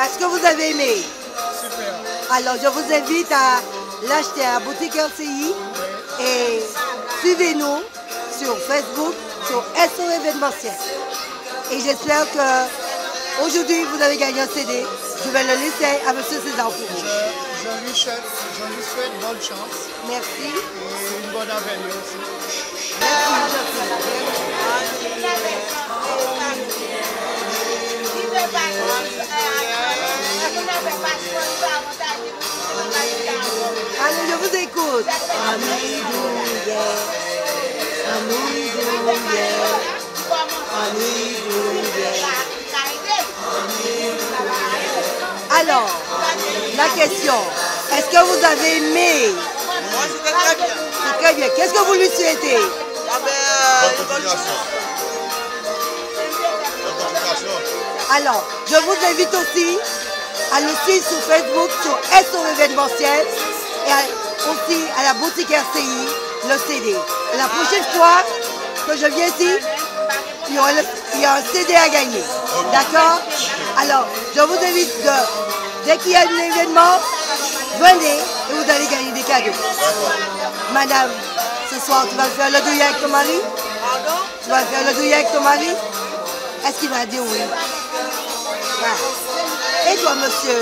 Voilà, est-ce que vous avez aimé? Super. Alors je vous invite à l'acheter à Boutique RCI et suivez-nous sur Facebook, sur SOévénementiel. Et j'espère que aujourd'hui vous avez gagné un CD. Je vais le laisser à M. César pour vous. Je lui souhaite bonne chance. Merci. Et une bonne avenue aussi. Allez, je vous écoute. Alors, la question, est-ce que vous avez aimé? Moi, c'était très bien. C'est très bien. Qu'est-ce que vous lui souhaitez? Alors, je vous invite aussi à nous suivre sur Facebook, sur SOévénementiel et aussi à la Boutique RCI, le CD. La prochaine fois que je viens ici, il y a un CD à gagner. D'accord? Alors, je vous invite dès qu'il y a un événement, venez et vous allez gagner des cadeaux. Madame, ce soir, tu vas faire le douillet avec ton mari? Pardon? Tu vas faire le douillet avec ton mari? Est-ce qu'il va dire oui? Ah. Et toi, monsieur,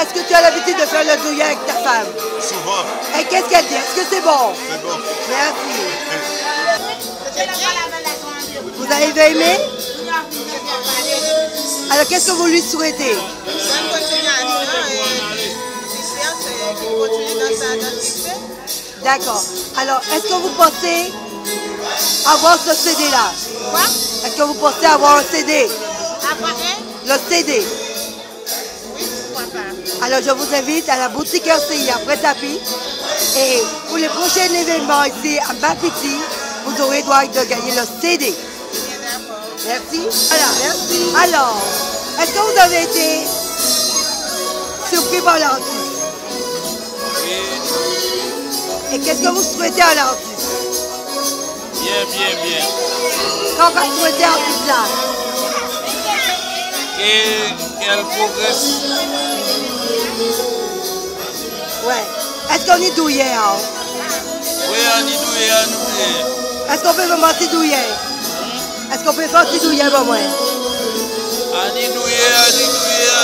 est-ce que tu as l'habitude de faire le douillet avec ta femme? Souvent. Et qu'est-ce qu'elle dit? Est-ce que c'est bon? C'est bon. Merci. Vous avez aimé? Alors, qu'est-ce que vous lui souhaitez? D'accord. Alors, est-ce que vous pensez avoir ce CD-là? Quoi? Est-ce que vous pensez avoir un CD? Le CD. Oui, pourquoi pas? Alors, je vous invite à la Boutique RCI à Prêt à Pi. Et pour les prochains événements ici à Mapiti, vous aurez droit de gagner le CD. Merci. Voilà, merci. Alors, est-ce que vous avez été surpris par l'artiste? Oui. Et qu'est-ce que vous souhaitez à l'artiste? Bien, bien, bien. Quand va souhaiter à l'artiste là? Et qu'elle progresse. Ouais. Est-ce qu'on est douillé? Hein? Oui, on est douillé, on est. Est-ce qu'on peut vraiment se douiller? Est-ce qu'on peut faire un petit douillet pour moi? Anidouillet, anidouillet,